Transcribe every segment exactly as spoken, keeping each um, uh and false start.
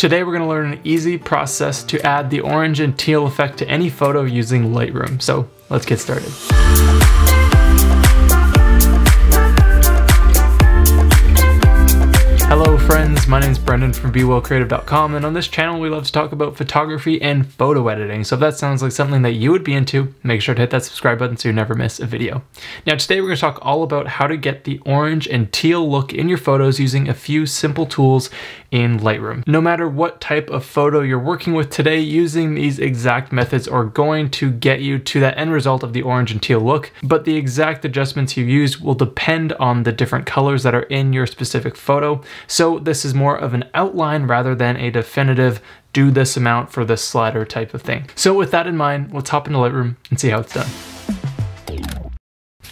Today we're going to learn an easy process to add the orange and teal effect to any photo using Lightroom. So let's get started. Hello friends, my name is Brendan from b will creative dot com, and on this channel we love to talk about photography and photo editing. So if that sounds like something that you would be into, make sure to hit that subscribe button so you never miss a video. Now today we're going to talk all about how to get the orange and teal look in your photos using a few simple tools in Lightroom. No matter what type of photo you're working with today, using these exact methods are going to get you to that end result of the orange and teal look, but the exact adjustments you use will depend on the different colors that are in your specific photo. So this is more of an outline rather than a definitive do this amount for this slider type of thing. So with that in mind, let's hop into Lightroom and see how it's done.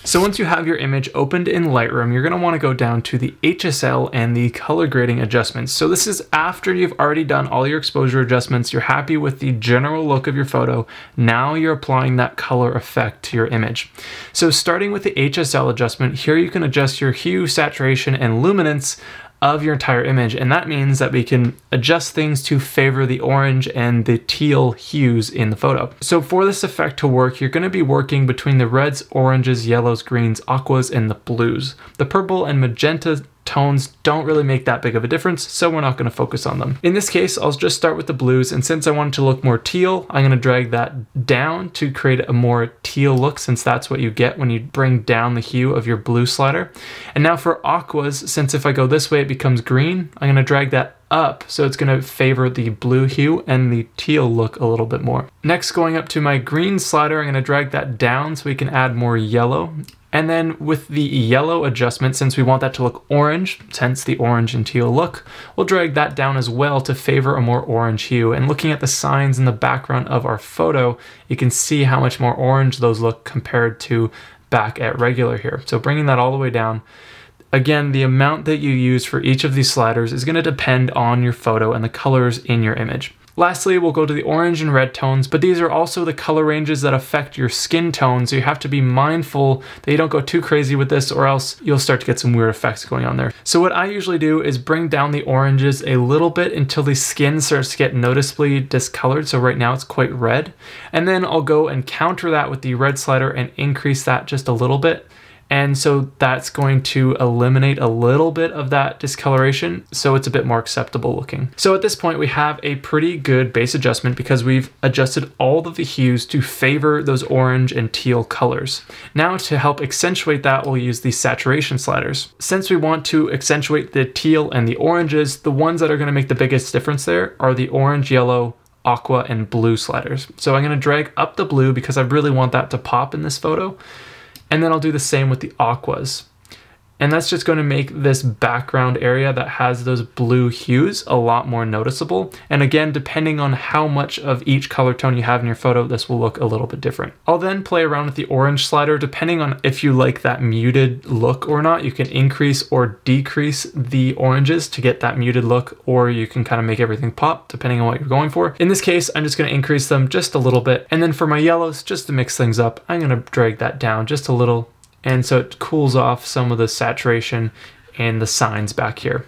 So once you have your image opened in Lightroom, you're going to want to go down to the H S L and the color grading adjustments. So this is after you've already done all your exposure adjustments, you're happy with the general look of your photo, now you're applying that color effect to your image. So starting with the H S L adjustment, here you can adjust your hue, saturation, and luminance of your entire image, and that means that we can adjust things to favor the orange and the teal hues in the photo. So for this effect to work, you're going to be working between the reds, oranges, yellows, greens, aquas, and the blues. The purple and magenta tones don't really make that big of a difference, so we're not going to focus on them. In this case, I'll just start with the blues, and since I want it to look more teal, I'm going to drag that down to create a more teal look, since that's what you get when you bring down the hue of your blue slider. And now for aquas, since if I go this way it becomes green, I'm going to drag that up, so it's going to favor the blue hue and the teal look a little bit more. Next, going up to my green slider, I'm going to drag that down so we can add more yellow. And then with the yellow adjustment, since we want that to look orange, hence the orange and teal look, we'll drag that down as well to favor a more orange hue. And looking at the signs in the background of our photo, you can see how much more orange those look compared to back at regular here. So bringing that all the way down. Again, the amount that you use for each of these sliders is going to depend on your photo and the colors in your image. Lastly, we'll go to the orange and red tones, but these are also the color ranges that affect your skin tone, so you have to be mindful that you don't go too crazy with this or else you'll start to get some weird effects going on there. So what I usually do is bring down the oranges a little bit until the skin starts to get noticeably discolored, so right now it's quite red, and then I'll go and counter that with the red slider and increase that just a little bit. And so that's going to eliminate a little bit of that discoloration, so it's a bit more acceptable looking. So at this point, we have a pretty good base adjustment because we've adjusted all of the hues to favor those orange and teal colors. Now to help accentuate that, we'll use the saturation sliders. Since we want to accentuate the teal and the oranges, the ones that are going to make the biggest difference there are the orange, yellow, aqua, and blue sliders. So I'm going to drag up the blue because I really want that to pop in this photo. And then I'll do the same with the aquas. And that's just going to make this background area that has those blue hues a lot more noticeable. And again, depending on how much of each color tone you have in your photo, this will look a little bit different. I'll then play around with the orange slider. Depending on if you like that muted look or not, you can increase or decrease the oranges to get that muted look, or you can kind of make everything pop depending on what you're going for. In this case, I'm just going to increase them just a little bit. And then for my yellows, just to mix things up, I'm going to drag that down just a little, and so it cools off some of the saturation and the signs back here.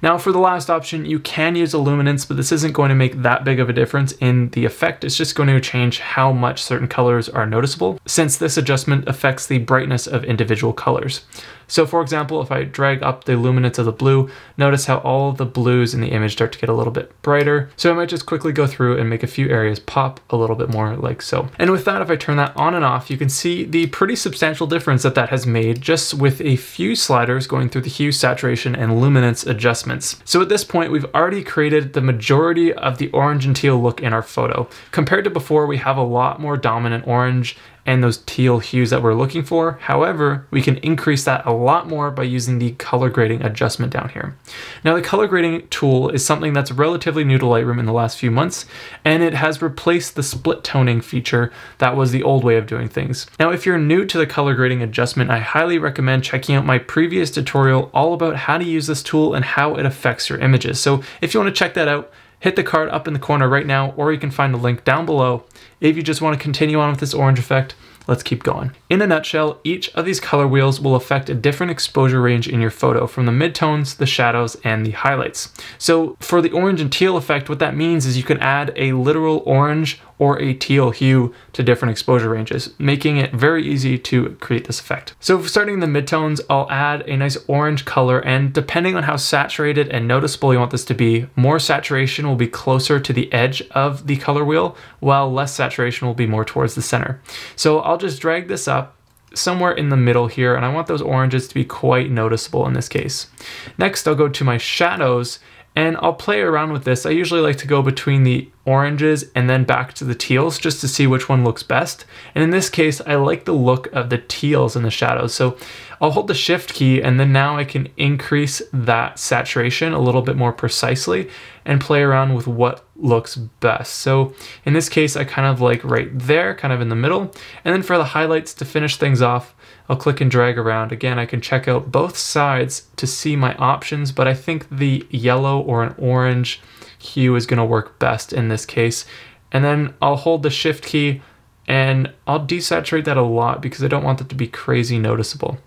Now for the last option, you can use a luminance, but this isn't going to make that big of a difference in the effect. It's just going to change how much certain colors are noticeable, since this adjustment affects the brightness of individual colors. So for example, if I drag up the luminance of the blue, notice how all the blues in the image start to get a little bit brighter. So I might just quickly go through and make a few areas pop a little bit more, like so. And with that, if I turn that on and off, you can see the pretty substantial difference that that has made just with a few sliders going through the hue, saturation, and luminance adjustments. So at this point, we've already created the majority of the orange and teal look in our photo. Compared to before, we have a lot more dominant orange and those teal hues that we're looking for. However, we can increase that a lot more by using the color grading adjustment down here. Now the color grading tool is something that's relatively new to Lightroom in the last few months, and it has replaced the split toning feature that was the old way of doing things. Now if you're new to the color grading adjustment, I highly recommend checking out my previous tutorial all about how to use this tool and how it affects your images. So if you want to check that out, hit the card up in the corner right now, or you can find a link down below. If you just want to continue on with this orange effect, Let's keep going. In a nutshell, each of these color wheels will affect a different exposure range in your photo, from the midtones, the shadows, and the highlights. So for the orange and teal effect, what that means is you can add a literal orange or a teal hue to different exposure ranges, making it very easy to create this effect. So starting in the midtones, I'll add a nice orange color, and depending on how saturated and noticeable you want this to be, more saturation will be closer to the edge of the color wheel, while less saturation will be more towards the center. So I'll just drag this up somewhere in the middle here, and I want those oranges to be quite noticeable in this case. Next, I'll go to my shadows, and I'll play around with this. I usually like to go between the oranges and then back to the teals just to see which one looks best. And in this case, I like the look of the teals in the shadows. So I'll hold the shift key, and then now I can increase that saturation a little bit more precisely and play around with what looks best. So in this case, I kind of like right there, kind of in the middle. And then for the highlights to finish things off, I'll click and drag around. Again, I can check out both sides to see my options, but I think the yellow or an orange hue is gonna work best in this case. And then I'll hold the shift key, and I'll desaturate that a lot because I don't want that to be crazy noticeable.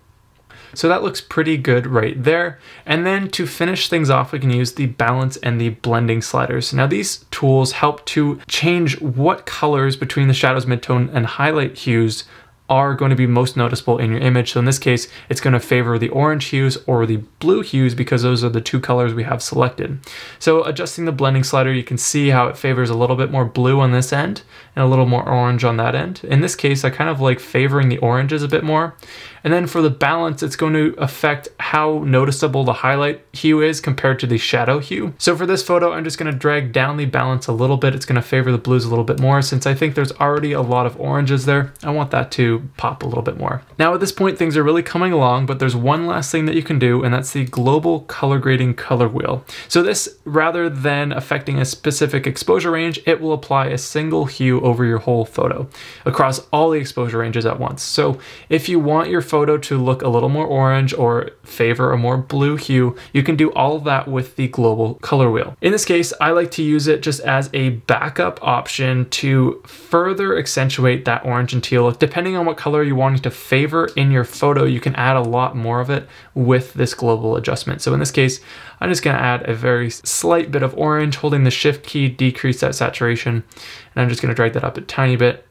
So that looks pretty good right there. And then to finish things off, we can use the balance and the blending sliders. Now these tools help to change what colors between the shadows, midtone, and highlight hues are going to be most noticeable in your image. So in this case, it's going to favor the orange hues or the blue hues because those are the two colors we have selected. So adjusting the blending slider, you can see how it favors a little bit more blue on this end and a little more orange on that end. In this case, I kind of like favoring the oranges a bit more. And then for the balance, it's going to affect how noticeable the highlight hue is compared to the shadow hue. So for this photo, I'm just going to drag down the balance a little bit. It's going to favor the blues a little bit more. Since I think there's already a lot of oranges there, I want that to pop a little bit more. Now at this point, things are really coming along, but there's one last thing that you can do, and that's the global color grading color wheel. So this, rather than affecting a specific exposure range, it will apply a single hue over your whole photo across all the exposure ranges at once. So if you want your photo to look a little more orange or favor a more blue hue, you can do all of that with the global color wheel. In this case, I like to use it just as a backup option to further accentuate that orange and teal look. Depending on what color you want to favor in your photo, you can add a lot more of it with this global adjustment. So in this case, I'm just going to add a very slight bit of orange, holding the shift key, decrease that saturation, and I'm just going to drag that up a tiny bit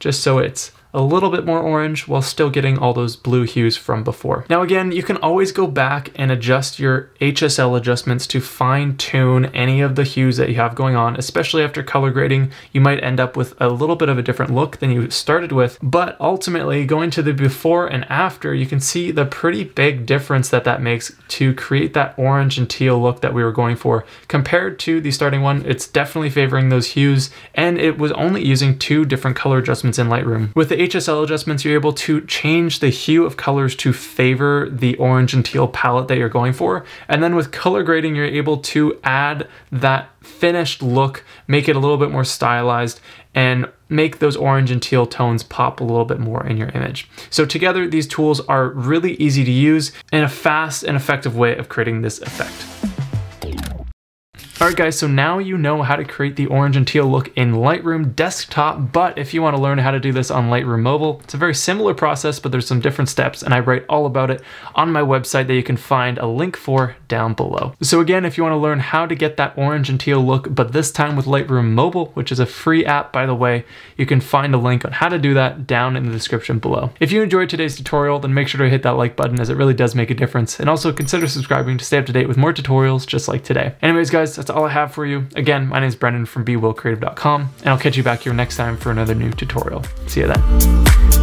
just so it's a little bit more orange while still getting all those blue hues from before. Now again, you can always go back and adjust your H S L adjustments to fine tune any of the hues that you have going on, especially after color grading. You might end up with a little bit of a different look than you started with, but ultimately going to the before and after, you can see the pretty big difference that that makes to create that orange and teal look that we were going for. Compared to the starting one, it's definitely favoring those hues, and it was only using two different color adjustments in Lightroom. With the H S L adjustments, you're able to change the hue of colors to favor the orange and teal palette that you're going for. And then with color grading, you're able to add that finished look, make it a little bit more stylized, and make those orange and teal tones pop a little bit more in your image. So together, these tools are really easy to use and a fast and effective way of creating this effect. Alright guys, so now you know how to create the orange and teal look in Lightroom Desktop, but if you want to learn how to do this on Lightroom Mobile, it's a very similar process, but there's some different steps, and I write all about it on my website that you can find a link for down below. So again, if you want to learn how to get that orange and teal look, but this time with Lightroom Mobile, which is a free app by the way, you can find a link on how to do that down in the description below. If you enjoyed today's tutorial, then make sure to hit that like button as it really does make a difference, and also consider subscribing to stay up to date with more tutorials just like today. Anyways guys, that's all I have for you. Again, my name is Brendan from b will creative dot com, and I'll catch you back here next time for another new tutorial. See you then.